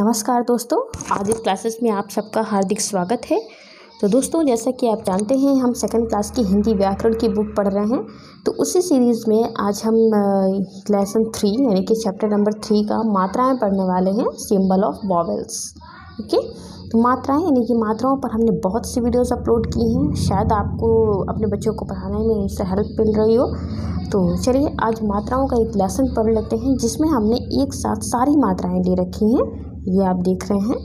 नमस्कार दोस्तों, आज इस क्लासेस में आप सबका हार्दिक स्वागत है। तो दोस्तों, जैसा कि आप जानते हैं, हम सेकंड क्लास की हिंदी व्याकरण की बुक पढ़ रहे हैं। तो उसी सीरीज़ में आज हम लेसन 3 यानी कि चैप्टर नंबर 3 का मात्राएं पढ़ने वाले हैं, सिंबल ऑफ वॉवेल्स। ओके, तो मात्राएं यानी कि मात्राओं पर हमने बहुत सी वीडियोज़ अपलोड की हैं, शायद आपको अपने बच्चों को पढ़ाने में इससे हेल्प मिल रही हो। तो चलिए आज मात्राओं का एक लेसन पढ़ लेते हैं, जिसमें हमने एक साथ सारी मात्राएँ ले रखी हैं। ये आप देख रहे हैं,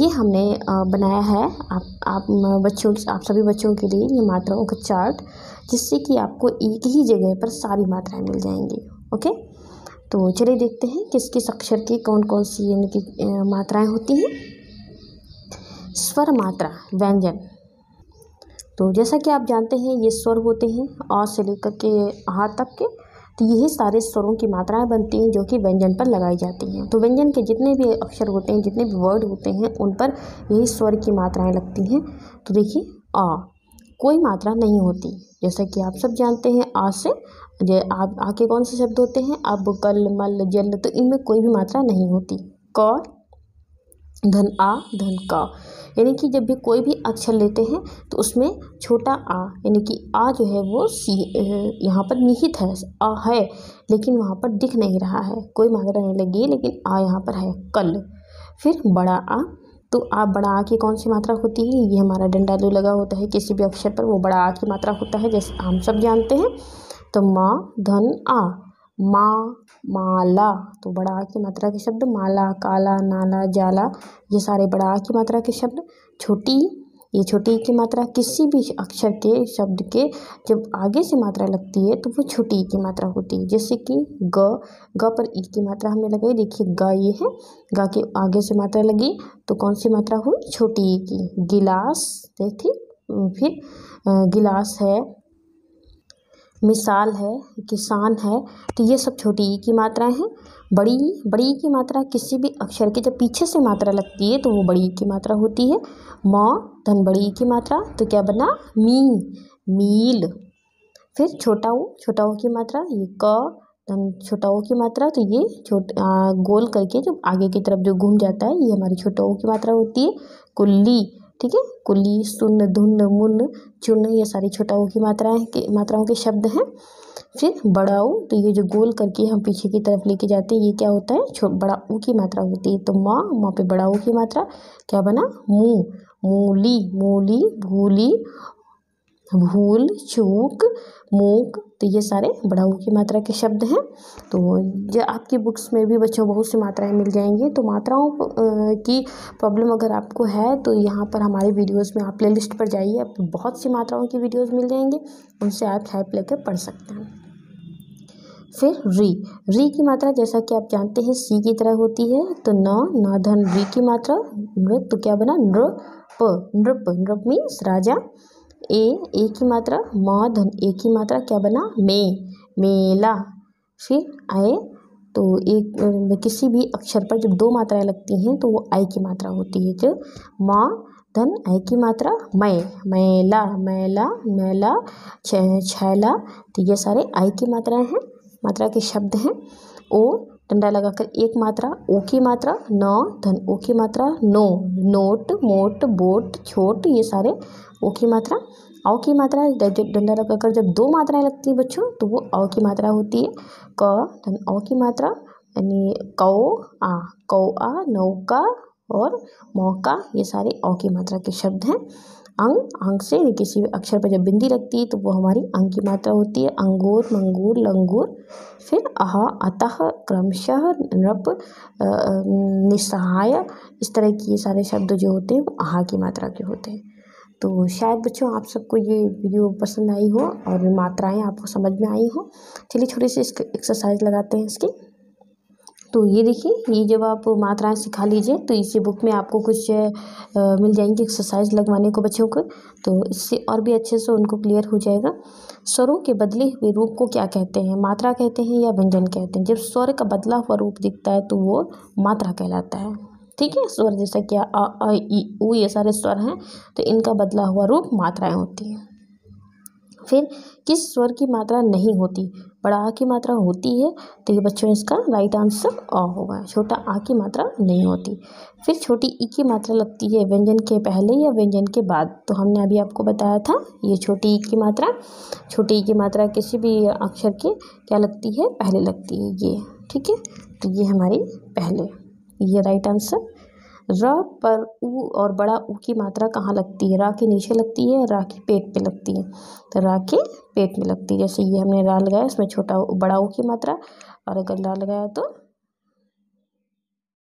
ये हमने बनाया है आप सभी बच्चों के लिए ये मात्राओं का चार्ट, जिससे कि आपको एक ही जगह पर सारी मात्राएं मिल जाएंगी। ओके, तो चलिए देखते हैं किस किस अक्षर की कौन कौन सी यानी कि मात्राएं होती हैं। स्वर मात्रा, व्यंजन। तो जैसा कि आप जानते हैं, ये स्वर होते हैं अ से लेकर के आ तक के। तो यही सारे स्वरों की मात्राएं बनती हैं जो कि व्यंजन पर लगाई जाती हैं। तो व्यंजन के जितने भी अक्षर होते हैं, जितने भी वर्ड होते हैं, उन पर यही स्वर की मात्राएं लगती हैं। तो देखिए, आ कोई मात्रा नहीं होती, जैसा कि आप सब जानते हैं। आ से आ के कौन से शब्द होते हैं, अब, कल, मल, जल, तो इनमें कोई भी मात्रा नहीं होती। क, धन आ, धन का, यानी कि जब भी कोई भी अक्षर लेते हैं तो उसमें छोटा आ यानी कि आ जो है वो सी यहाँ पर निहित है, आ है लेकिन वहाँ पर दिख नहीं रहा है, कोई मात्रा नहीं लगी, लेकिन आ यहाँ पर है। कल। फिर बड़ा आ, तो आ बड़ा आ की कौन सी मात्रा होती है, ये हमारा डंडालू लगा होता है किसी भी अक्षर पर, वो बड़ा आ की मात्रा होता है, जैसे हम सब जानते हैं। तो माँ, धन आ, माँ, माला, तो बड़ा आ की मात्रा के शब्द। माला, काला, नाला, जाला, ये सारे बड़ा आ की मात्रा के शब्द। छोटी, ये छोटी की मात्रा, किसी भी अक्षर के शब्द के जब आगे से मात्रा लगती है तो वो छोटी की मात्रा होती है, जैसे कि ग, ग पर ई की मात्रा हमने लगाई, देखिए ग ये है, ग के आगे से मात्रा लगी तो कौन सी मात्रा हुई, छोटी ई की। गिलास, देखिए, फिर गिलास है, मिसाल है, किसान है, तो ये सब छोटी ई की मात्राएं हैं। बड़ी, बड़ी ई की मात्रा किसी भी अक्षर के जब पीछे से मात्रा लगती है तो वो बड़ी ई की मात्रा होती है। म, धन बड़ी ई की मात्रा, तो क्या बना, मी, मील। फिर छोटा ओ, छोटा ओ की मात्रा, ये क, धन छोटा ओ की मात्रा, तो ये गोल करके जो आगे की तरफ जो घूम जाता है, ये हमारी छोटा ओ की मात्रा होती है। कुल्ली, ठीक है, कुली, सुन, धुन, मुन, चुन, ये सारी छोटा ओ की मात्राओं के शब्द हैं। फिर बड़ा ओ, तो ये जो गोल करके हम पीछे की तरफ लेके जाते हैं, ये क्या होता है, बड़ा ओ की मात्रा होती है। तो माँ, माँ पे बड़ा ओ की मात्रा, क्या बना, मुँह, मूली, मूली, भूली, भूल, चूक, मूक, तो ये सारे बड़ा ओ की मात्रा के शब्द हैं। तो जो आपकी बुक्स में भी बच्चों बहुत सी मात्राएं मिल जाएंगी। तो मात्राओं की प्रॉब्लम अगर आपको है तो यहाँ पर हमारे वीडियोस में आप प्लेलिस्ट पर जाइए, आपको बहुत सी मात्राओं की वीडियोस मिल जाएंगी, उनसे आप हेल्प लेकर पढ़ सकते हैं। फिर री, री की मात्रा जैसा कि आप जानते हैं सी की तरह होती है। तो न, न धन री की मात्रा, नृ, तो क्या बना, नृप, नृप, नृप मीन्स राजा। ए की मात्रा, म धन ए की मात्रा, क्या बना, मे, मेला। फिर आए, तो एक किसी भी अक्षर पर जब दो मात्राएं लगती हैं तो वो आय की मात्रा होती है। जो म धन आय की मात्रा, मय, मैला, मैला, मैला, छैला, तो ये सारे आय की मात्राएं हैं, मात्रा के शब्द हैं। ओ, डंडा लगाकर एक मात्रा, ओ की मात्रा, न धन ओ की मात्रा, नो, नोट, मोट, बोट, छोट, ये सारे ओ की मात्रा। औ की मात्रा, डंडा लगाकर जब दो मात्राएं लगती हैं बच्चों तो वो औ की मात्रा होती है। क धन औ की मात्रा, यानी कौ आ, कौ आ, नौका और मौका, ये सारे औ की मात्रा के शब्द हैं। अंग, अंग से किसी अक्षर पर जब बिंदी लगती है तो वो हमारी अंग की मात्रा होती है। अंगूर, मंगूर, लंगूर। फिर अह, अतः, क्रमशः, नृप, निस्सहाय, इस तरह की ये सारे शब्द जो होते हैं वो अहा की मात्रा के होते हैं। तो शायद बच्चों आप सबको ये वीडियो पसंद आई हो और मात्राएं आपको समझ में आई हो। चलिए छोटी सी एक्सरसाइज लगाते हैं इसकी। तो ये देखिए, ये जब आप मात्राएं सिखा लीजिए तो इसी बुक में आपको कुछ मिल जाएंगी एक्सरसाइज लगवाने को बच्चों को, तो इससे और भी अच्छे से उनको क्लियर हो जाएगा। स्वरों के बदले हुए रूप को क्या कहते हैं, मात्रा कहते हैं या व्यंजन कहते हैं? जब स्वर का बदला हुआ रूप दिखता है तो वो मात्रा कहलाता है, ठीक है। स्वर जैसा कि अ, अ, इ, उ, ये सारे स्वर हैं, तो इनका बदला हुआ रूप मात्राएँ होती हैं। फिर किस स्वर की मात्रा नहीं होती, बड़ा आ की मात्रा होती है तो ये बच्चों इसका राइट आंसर अ होगा, छोटा आ की मात्रा नहीं होती। फिर छोटी ई की मात्रा लगती है व्यंजन के पहले या व्यंजन के बाद, तो हमने अभी आपको बताया था ये छोटी ई की मात्रा, छोटी ई की मात्रा किसी भी अक्षर के क्या लगती है, पहले लगती है ये, ठीक है। तो ये हमारी पहले, ये राइट आंसर। र पर ऊ और बड़ा ऊ की मात्रा कहाँ लगती है, रा के नीचे लगती है, रा के पेट पे लगती है, तो रा के पेट में लगती है। जैसे ये हमने रा लगाया, इसमें छोटा बड़ा ऊ की मात्रा, और अगर रा लगाया तो